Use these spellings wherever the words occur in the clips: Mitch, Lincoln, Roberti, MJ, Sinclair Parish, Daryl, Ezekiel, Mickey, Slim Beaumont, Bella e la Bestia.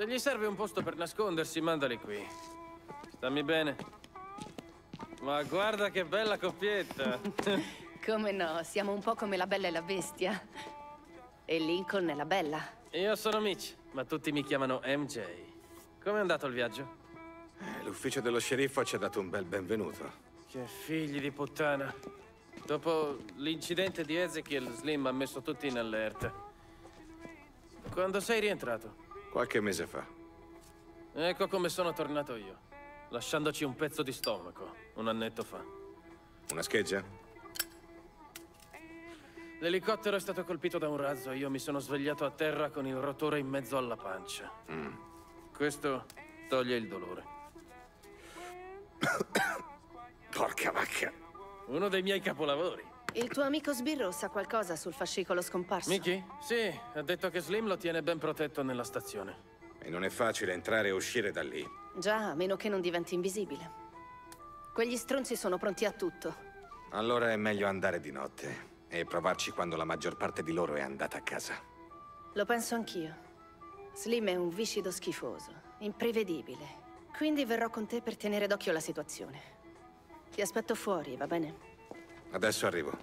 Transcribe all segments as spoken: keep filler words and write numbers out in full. Se gli serve un posto per nascondersi, mandali qui. Stammi bene. Ma guarda che bella coppietta. Come no, siamo un po' come la Bella e la Bestia. E Lincoln è la bella. Io sono Mitch, ma tutti mi chiamano M J. Come è andato il viaggio? Eh, l'ufficio dello sceriffo ci ha dato un bel benvenuto. Che figli di puttana. Dopo l'incidente di Ezekiel, Slim ha messo tutti in allerta. Quando sei rientrato? Qualche mese fa. Ecco come sono tornato io, lasciandoci un pezzo di stomaco, un annetto fa. Una scheggia? L'elicottero è stato colpito da un razzo e io mi sono svegliato a terra con il rotore in mezzo alla pancia. Mm. Questo toglie il dolore. Porca vacca! Uno dei miei capolavori. Il tuo amico Sbirro sa qualcosa sul fascicolo scomparso? Mickey? Sì, ha detto che Slim lo tiene ben protetto nella stazione. E non è facile entrare e uscire da lì. Già, a meno che non diventi invisibile. Quegli stronzi sono pronti a tutto. Allora è meglio andare di notte e provarci quando la maggior parte di loro è andata a casa. Lo penso anch'io. Slim è un viscido schifoso, imprevedibile. Quindi verrò con te per tenere d'occhio la situazione. Ti aspetto fuori, va bene? Adesso arrivo.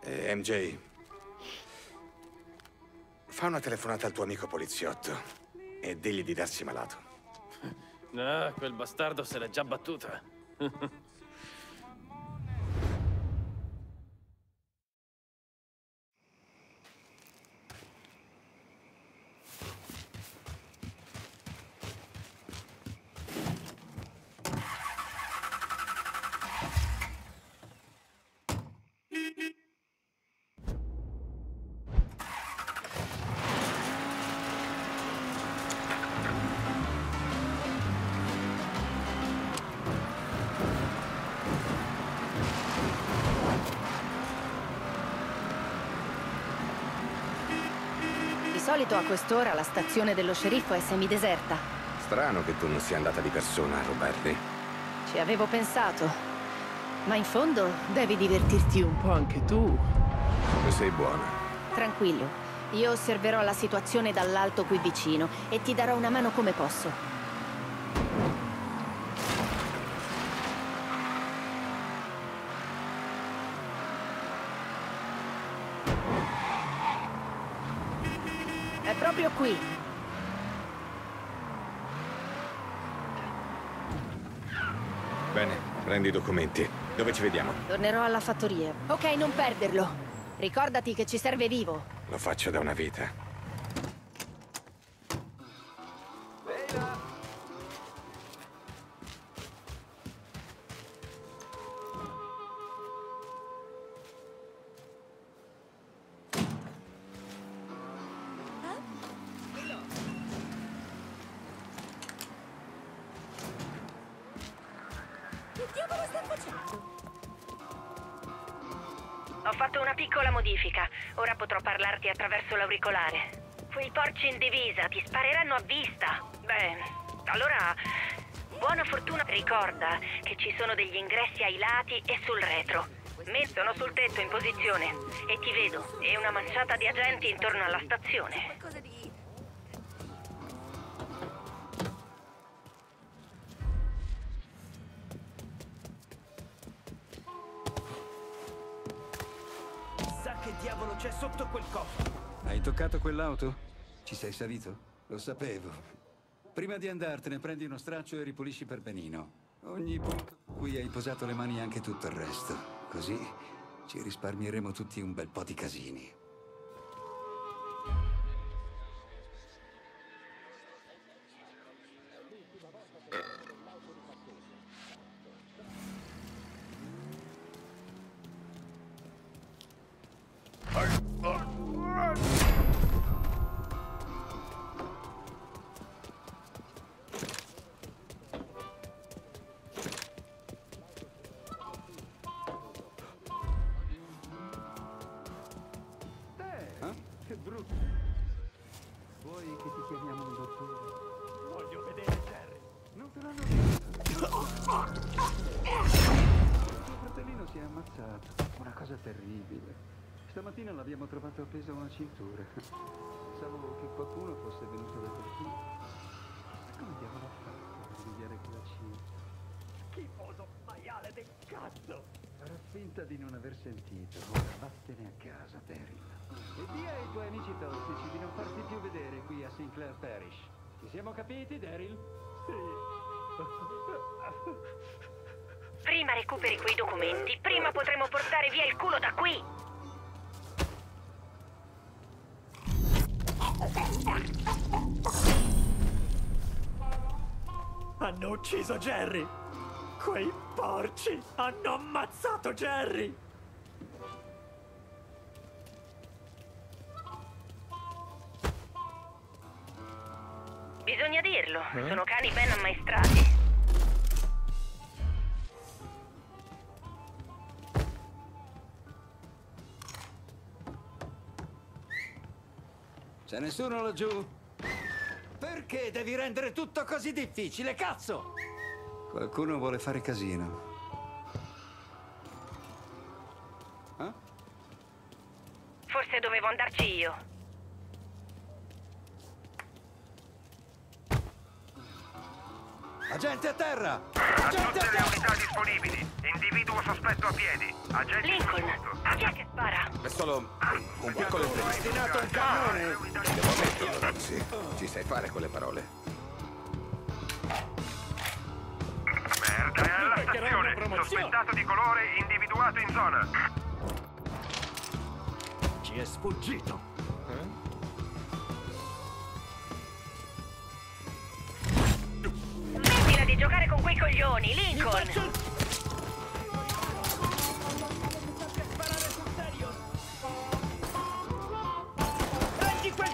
Eh, M J, fa una telefonata al tuo amico poliziotto e digli di darsi malato. No, quel bastardo se l'è già battuta. Di solito a quest'ora la stazione dello sceriffo è semideserta. Strano che tu non sia andata di persona, Roberti. Ci avevo pensato. Ma in fondo devi divertirti un po' anche tu. Come sei buona. Tranquillo. Io osserverò la situazione dall'alto qui vicino e ti darò una mano come posso. Proprio qui. Bene, prendi i documenti. Dove ci vediamo? Tornerò alla fattoria. Ok, non perderlo. Ricordati che ci serve vivo. Lo faccio da una vita. Bella. Ho fatto una piccola modifica. Ora potrò parlarti attraverso l'auricolare. Quei porci in divisa ti spareranno a vista. Beh, allora, buona fortuna. Ricorda che ci sono degli ingressi ai lati e sul retro. Me sono sul tetto in posizione e ti vedo e una manciata di agenti intorno alla stazione. C'è sotto quel cofano. Hai toccato quell'auto? Ci sei salito? Lo sapevo. Prima di andartene prendi uno straccio e ripulisci per benino. Ogni punto qui hai posato le mani anche tutto il resto. Così ci risparmieremo tutti un bel po' di casini. Stamattina l'abbiamo trovato appeso a una cintura. Pensavo che qualcuno fosse venuto da qui. Ma come diavolo ha fatto a pigliare quella cintura? Schifoso maiale del cazzo! Farà finta di non aver sentito. Ora vattene a casa, Daryl. E dia ai tuoi amici tossici di non farti più vedere qui a Sinclair Parish. Ci siamo capiti, Daryl? Sì. Prima recuperi quei documenti, prima potremo portare via il culo da qui! Hanno ucciso Jerry! Quei porci hanno ammazzato Jerry! Bisogna dirlo, eh? Sono cani ben ammaestrati. C'è nessuno laggiù? Perché devi rendere tutto così difficile, cazzo? Qualcuno vuole fare casino. Eh? Forse dovevo andarci io. Agente a terra! Agente a terra! A tutte le unità disponibili. Individuo sospetto a piedi. Agente Lincoln, a chi è che spara? È solo un piccolo ho destinato un cannone! Un momento, ragazzi. Ci sai fare con le parole. Merda, è alla stazione. Sospettato di colore, individuato in zona. Ci è sfuggito. Eh? Giocare con quei coglioni, Lincoln! Faccio... Prendi quel...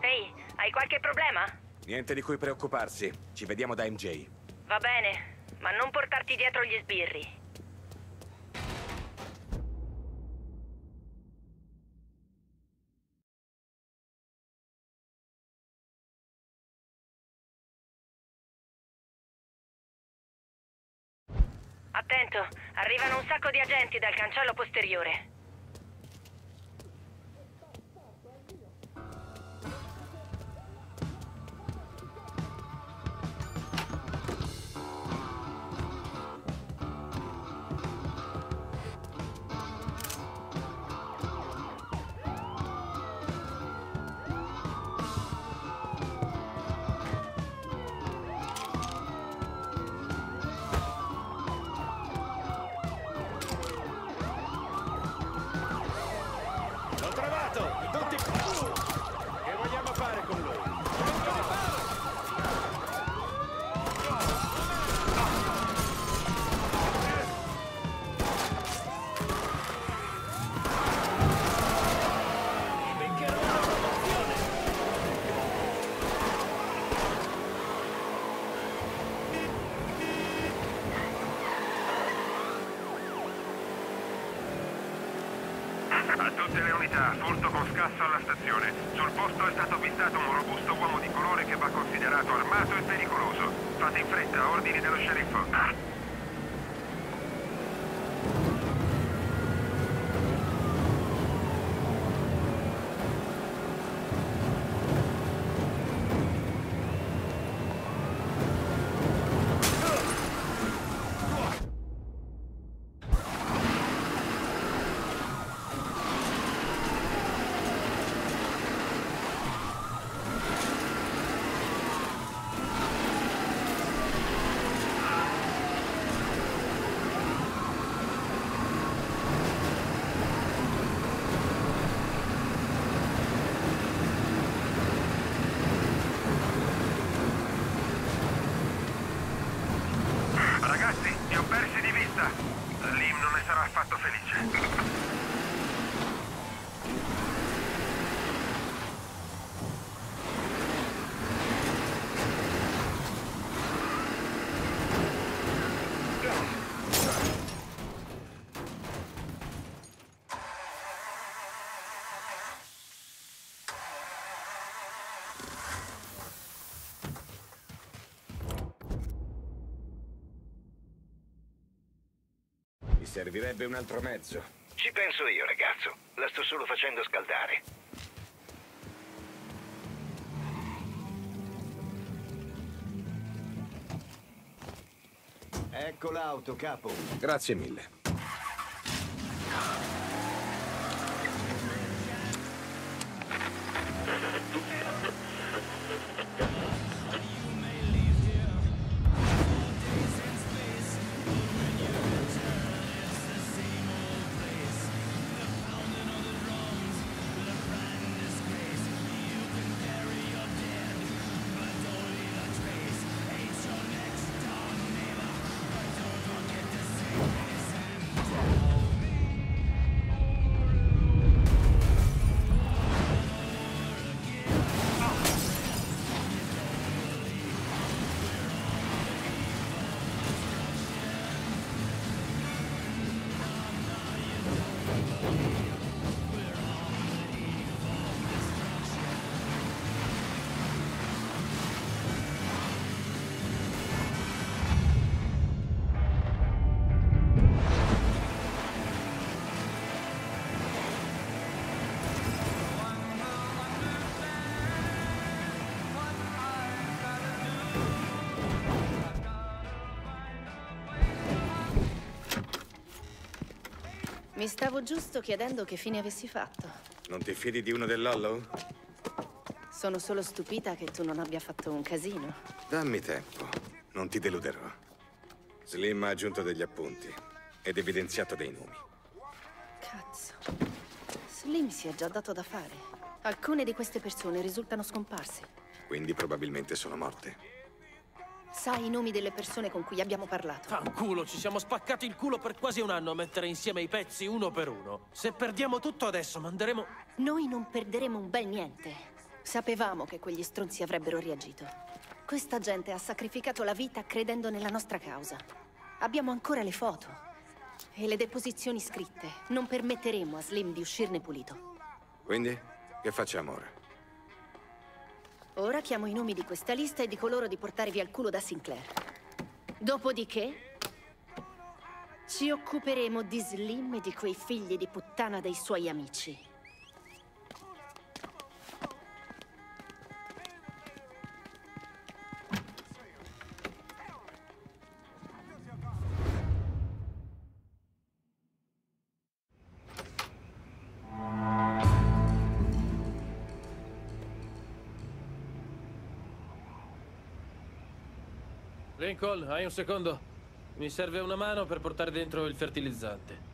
Ehi, hai qualche problema? Niente di cui preoccuparsi. Ci vediamo da M J. Va bene, ma non portarti dietro gli sbirri. Attento, arrivano un sacco di agenti dal cancello posteriore. A tutte le unità, furto con scasso alla stazione. Sul posto è stato avvistato un robusto uomo di colore che va considerato armato e pericoloso. Fate in fretta, ordini dello sceriffo. Servirebbe un altro mezzo. Ci penso io, ragazzo. La sto solo facendo scaldare. Ecco l'auto, capo. Grazie mille. Mi stavo giusto chiedendo che fine avessi fatto. Non ti fidi di uno dell'allo? Sono solo stupita che tu non abbia fatto un casino. Dammi tempo, non ti deluderò. Slim ha aggiunto degli appunti ed evidenziato dei nomi. Cazzo. Slim si è già dato da fare. Alcune di queste persone risultano scomparse. Quindi probabilmente sono morte. Sai i nomi delle persone con cui abbiamo parlato? Fanculo, ci siamo spaccati il culo per quasi un anno a mettere insieme i pezzi uno per uno. Se perdiamo tutto adesso manderemo... Noi non perderemo un bel niente. Sapevamo che quegli stronzi avrebbero reagito. Questa gente ha sacrificato la vita credendo nella nostra causa. Abbiamo ancora le foto e le deposizioni scritte. Non permetteremo a Slim di uscirne pulito. Quindi, che facciamo ora? Ora chiamo i nomi di questa lista e dico loro di portarvi al culo da Sinclair. Dopodiché ci occuperemo di Slim e di quei figli di puttana dei suoi amici. Lincoln, hai un secondo? Mi serve una mano per portare dentro il fertilizzante.